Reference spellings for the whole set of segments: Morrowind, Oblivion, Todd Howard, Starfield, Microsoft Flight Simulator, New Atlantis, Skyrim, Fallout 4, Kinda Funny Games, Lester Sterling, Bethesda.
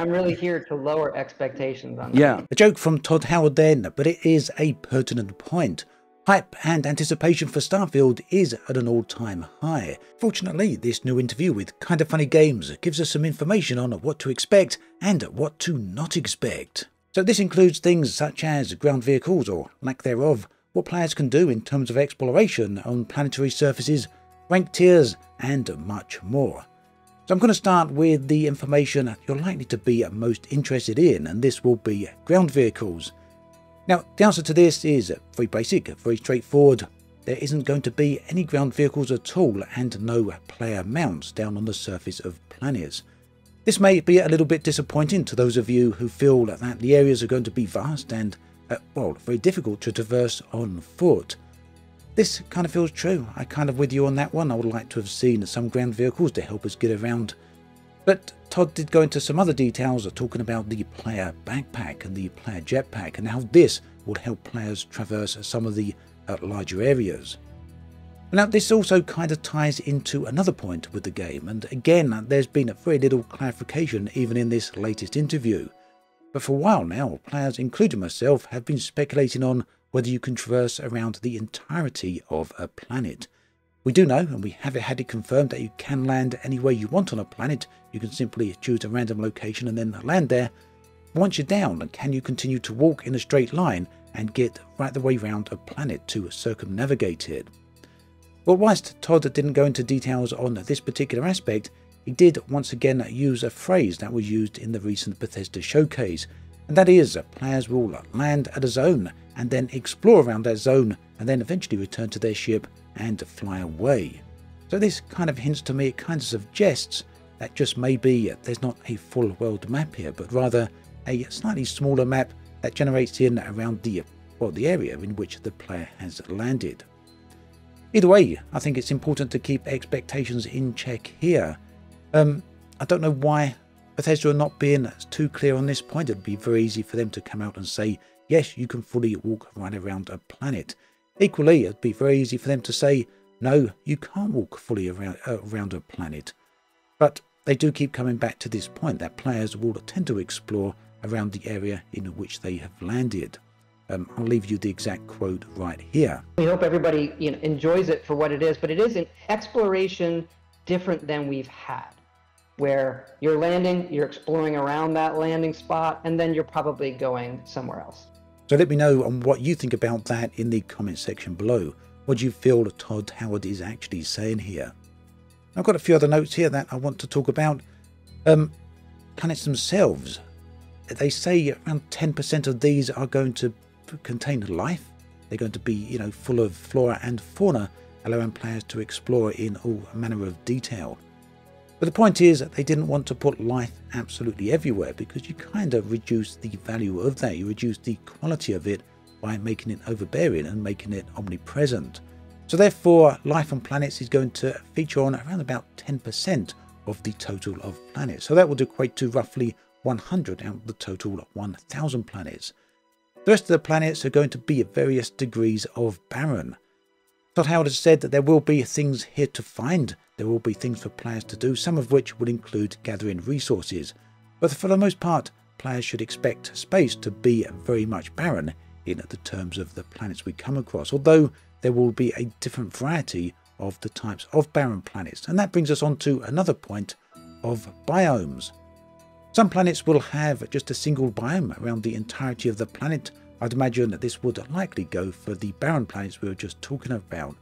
I'm really here to lower expectations on that. Yeah, a joke from Todd Howard then, but it is a pertinent point. Hype and anticipation for Starfield is at an all-time high. Fortunately, this new interview with Kinda Funny Games gives us some information on what to expect and what to not expect. So this includes things such as ground vehicles, or lack thereof, what players can do in terms of exploration on planetary surfaces, rank tiers, and much more. So I'm going to start with the information you're likely to be most interested in, and this will be ground vehicles. Now, the answer to this is very basic, very straightforward. There isn't going to be any ground vehicles at all, and no player mounts down on the surface of planets. This may be a little bit disappointing to those of you who feel that the areas are going to be vast and, well, very difficult to traverse on foot. This kind of feels true. I kind of with you on that one. I would like to have seen some ground vehicles to help us get around. But Todd did go into some other details talking about the player backpack and the player jetpack and how this will help players traverse some of the larger areas. Now, this also kind of ties into another point with the game, and again, there's been very little clarification even in this latest interview. But for a while now, players, including myself, have been speculating on whether you can traverse around the entirety of a planet. We do know, and we have had it confirmed, that you can land anywhere you want on a planet. You can simply choose a random location and then land there. Once you're down, can you continue to walk in a straight line and get right the way around a planet to circumnavigate it? Well, whilst Todd didn't go into details on this particular aspect, he did once again use a phrase that was used in the recent Bethesda showcase, and that is players will land at a zone and then explore around that zone and then eventually return to their ship and fly away. So this kind of hints to me, it kind of suggests that just maybe there's not a full world map here, but rather a slightly smaller map that generates in around the area in which the player has landed. Either way, I think it's important to keep expectations in check here. I don't know why Bethesda are not being too clear on this point. It'd be very easy for them to come out and say, yes, you can fully walk right around a planet. Equally, it'd be very easy for them to say, no, you can't walk fully around a planet. But they do keep coming back to this point that players will tend to explore around the area in which they have landed. I'll leave you the exact quote right here. We hope everybody enjoys it for what it is, but it is an exploration different than we've had, where you're landing, you're exploring around that landing spot, and then you're probably going somewhere else. So let me know on what you think about that in the comment section below. What do you feel Todd Howard is actually saying here? I've got a few other notes here that I want to talk about. Planets themselves, they say around 10% of these are going to contain life. They're going to be, full of flora and fauna, allowing players to explore in all manner of detail. But the point is that they didn't want to put life absolutely everywhere, because you kind of reduce the value of that, you reduce the quality of it by making it overbearing and making it omnipresent. So therefore, life on planets is going to feature on around about 10% of the total of planets. So that would equate to roughly 100 out of the total 1,000 planets. The rest of the planets are going to be at various degrees of barren. Todd Howard has said that there will be things here to find, there will be things for players to do, some of which will include gathering resources, but for the most part players should expect space to be very much barren in the terms of the planets we come across, although there will be a different variety of the types of barren planets. And that brings us on to another point of biomes. Some planets will have just a single biome around the entirety of the planet. I'd imagine that this would likely go for the barren planets we were just talking about.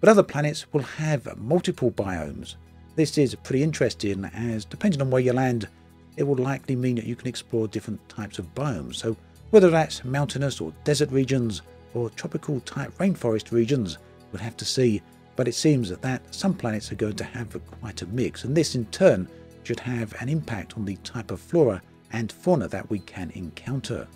But other planets will have multiple biomes. This is pretty interesting, as depending on where you land, it will likely mean that you can explore different types of biomes. So whether that's mountainous or desert regions or tropical type rainforest regions, we'll have to see. But it seems that some planets are going to have quite a mix, and this in turn should have an impact on the type of flora and fauna that we can encounter.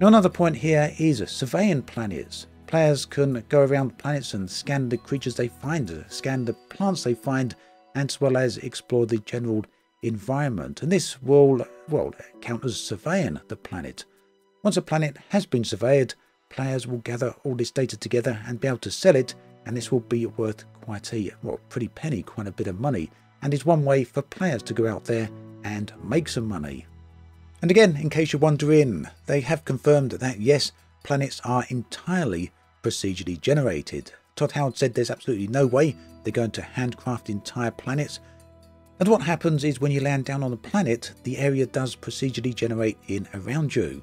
Now, another point here is surveying planets. Players can go around planets and scan the creatures they find, scan the plants they find, as well as explore the general environment. And this will, well, count as surveying the planet. Once a planet has been surveyed, players will gather all this data together and be able to sell it, and this will be worth quite a pretty penny, quite a bit of money, and is one way for players to go out there and make some money. And again, in case you're wondering, they have confirmed that yes, planets are entirely procedurally generated. Todd Howard said there's absolutely no way they're going to handcraft entire planets. And what happens is when you land down on a planet, the area does procedurally generate in around you.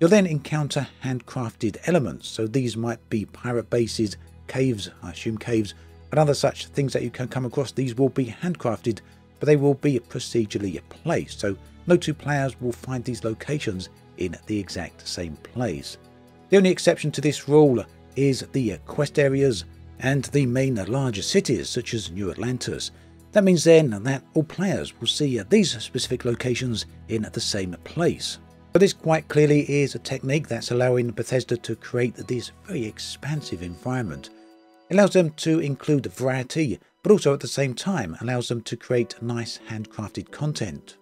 You'll then encounter handcrafted elements, so these might be pirate bases, caves, I assume caves, and other such things that you can come across. These will be handcrafted, but they will be procedurally placed, so no two players will find these locations in the exact same place. The only exception to this rule is the quest areas and the main larger cities such as New Atlantis. That means then that all players will see these specific locations in the same place. But this quite clearly is a technique that's allowing Bethesda to create this very expansive environment. It allows them to include variety, but also at the same time allows them to create nice handcrafted content.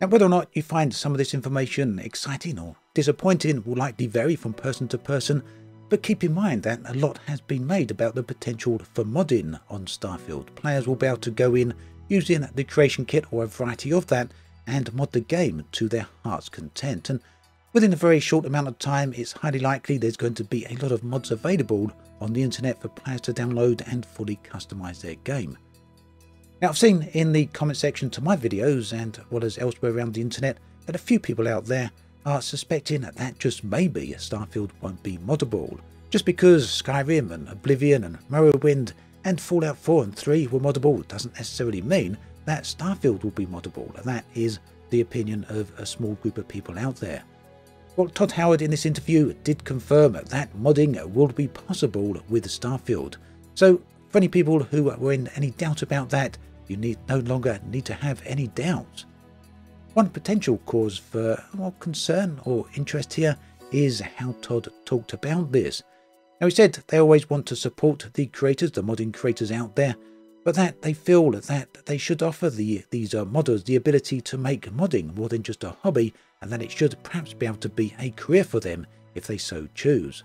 Now, whether or not you find some of this information exciting or disappointing will likely vary from person to person, but keep in mind that a lot has been made about the potential for modding on Starfield. Players will be able to go in using the creation kit or a variety of that and mod the game to their heart's content, and within a very short amount of time it's highly likely there's going to be a lot of mods available on the internet for players to download and fully customize their game. Now, I've seen in the comment section to my videos and what is elsewhere around the internet that a few people out there are suspecting that just maybe Starfield won't be moddable, just because Skyrim and Oblivion and Morrowind and Fallout 4 and 3 were moddable doesn't necessarily mean that Starfield will be moddable, and that is the opinion of a small group of people out there. Well, Todd Howard in this interview did confirm that modding will be possible with Starfield. So for any people who were in any doubt about that, you no longer need to have any doubt. One potential cause for concern or interest here is how Todd talked about this. Now, he said they always want to support the creators, the modding creators out there, but that they feel that they should offer these modders the ability to make modding more than just a hobby, and that it should perhaps be able to be a career for them if they so choose.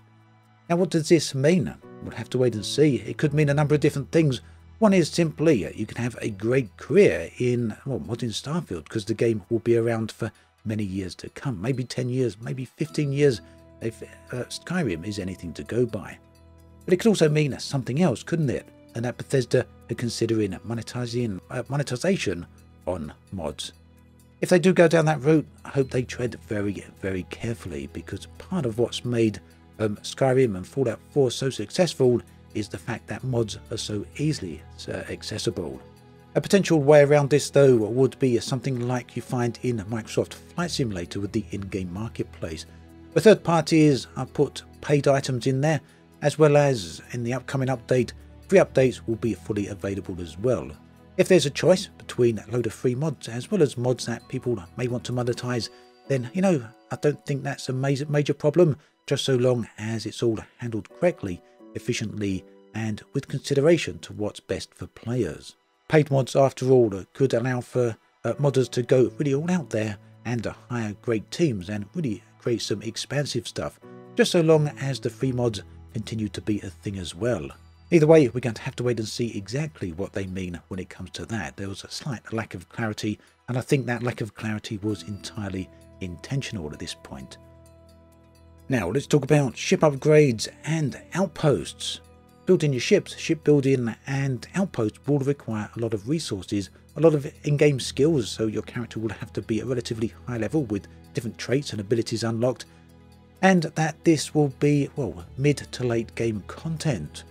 Now, what does this mean? We'll have to wait and see. It could mean a number of different things. One is simply you can have a great career in modding Starfield, because the game will be around for many years to come, maybe 10 years, maybe 15 years, if Skyrim is anything to go by. But it could also mean something else, couldn't it? And that Bethesda are considering monetization on mods. If they do go down that route, I hope they tread very, very carefully, because part of what's made Skyrim and Fallout 4 so successful is the fact that mods are so easily accessible. A potential way around this, though, would be something like you find in Microsoft Flight Simulator with the in-game marketplace, where third parties are put paid items in there, as well as in the upcoming update, free updates will be fully available as well. If there's a choice between a load of free mods as well as mods that people may want to monetize, then, you know, I don't think that's a major problem, just so long as it's all handled correctly, efficiently, and with consideration to what's best for players. Paid mods, after all, could allow for modders to go really all out there and hire great teams and really create some expansive stuff, just so long as the free mods continue to be a thing as well. Either way, we're going to have to wait and see exactly what they mean when it comes to that. There was a slight lack of clarity, and I think that lack of clarity was entirely intentional at this point. Now, let's talk about ship upgrades and outposts. Building your ships, shipbuilding and outposts will require a lot of resources, a lot of in-game skills, so your character will have to be at a relatively high level with different traits and abilities unlocked, and that this will be, well, mid to late game content.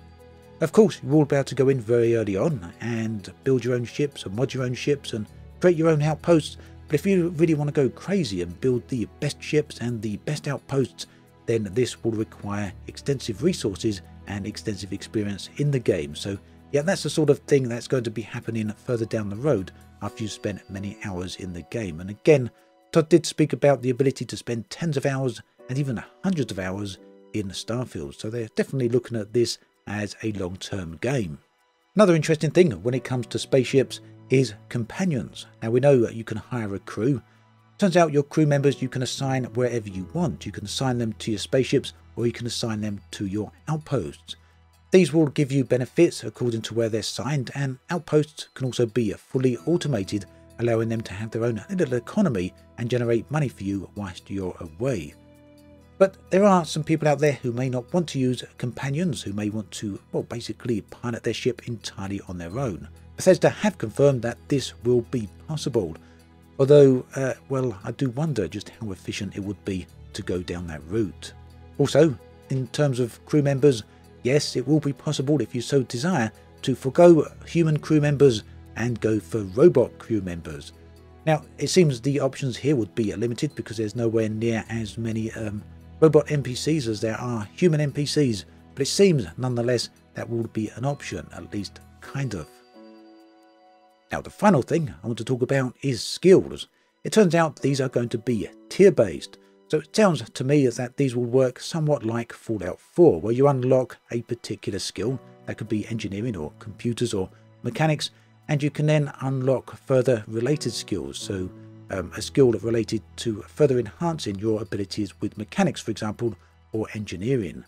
Of course, you will be able to go in very early on and build your own ships and mod your own ships and create your own outposts, but if you really want to go crazy and build the best ships and the best outposts, then this will require extensive resources and extensive experience in the game. So yeah, that's the sort of thing that's going to be happening further down the road after you've spent many hours in the game. And again, Todd did speak about the ability to spend tens of hours and even hundreds of hours in Starfield, so they're definitely looking at this as a long-term game. Another interesting thing when it comes to spaceships is companions. Now, we know you can hire a crew. Turns out your crew members you can assign wherever you want. You can assign them to your spaceships, or you can assign them to your outposts. These will give you benefits according to where they're signed, and outposts can also be fully automated, allowing them to have their own little economy and generate money for you whilst you're away. But there are some people out there who may not want to use companions, who may want to, well, basically pilot their ship entirely on their own. Bethesda have confirmed that this will be possible, although, well, I do wonder just how efficient it would be to go down that route. Also, in terms of crew members, yes, it will be possible if you so desire to forgo human crew members and go for robot crew members. Now, it seems the options here would be limited because there's nowhere near as many robot NPCs as there are human NPCs, but it seems nonetheless that will be an option, at least kind of. Now, the final thing I want to talk about is skills. It turns out these are going to be tier-based, so it sounds to me that these will work somewhat like Fallout 4, where you unlock a particular skill, that could be engineering or computers or mechanics, and you can then unlock further related skills, so a skill related to further enhancing your abilities with mechanics, for example, or engineering.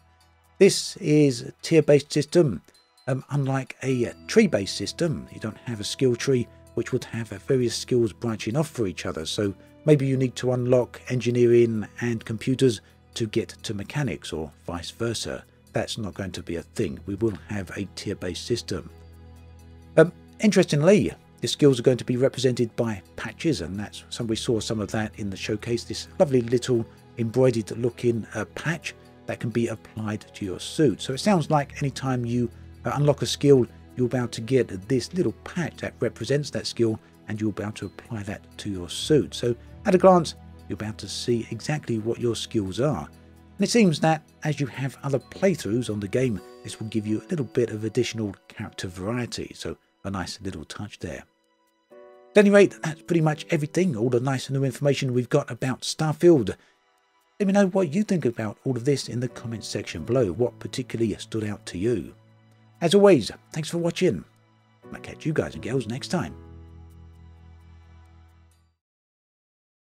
This is a tier-based system. Unlike a tree-based system, you don't have a skill tree, which would have various skills branching off for each other, so maybe you need to unlock engineering and computers to get to mechanics, or vice versa. That's not going to be a thing. We will have a tier-based system. Interestingly, the skills are going to be represented by patches, and that's something we saw some of that in the showcase, this lovely little embroidered looking patch that can be applied to your suit. So it sounds like anytime you unlock a skill, you'll be able to get this little patch that represents that skill, and you'll be able to apply that to your suit. So at a glance, you'll be able to see exactly what your skills are. And it seems that as you have other playthroughs on the game, this will give you a little bit of additional character variety. So a nice little touch there. At any rate, that's pretty much everything, all the nice new information we've got about Starfield. Let me know what you think about all of this in the comments section below, what particularly stood out to you. As always, thanks for watching, and I'll catch you guys and girls next time.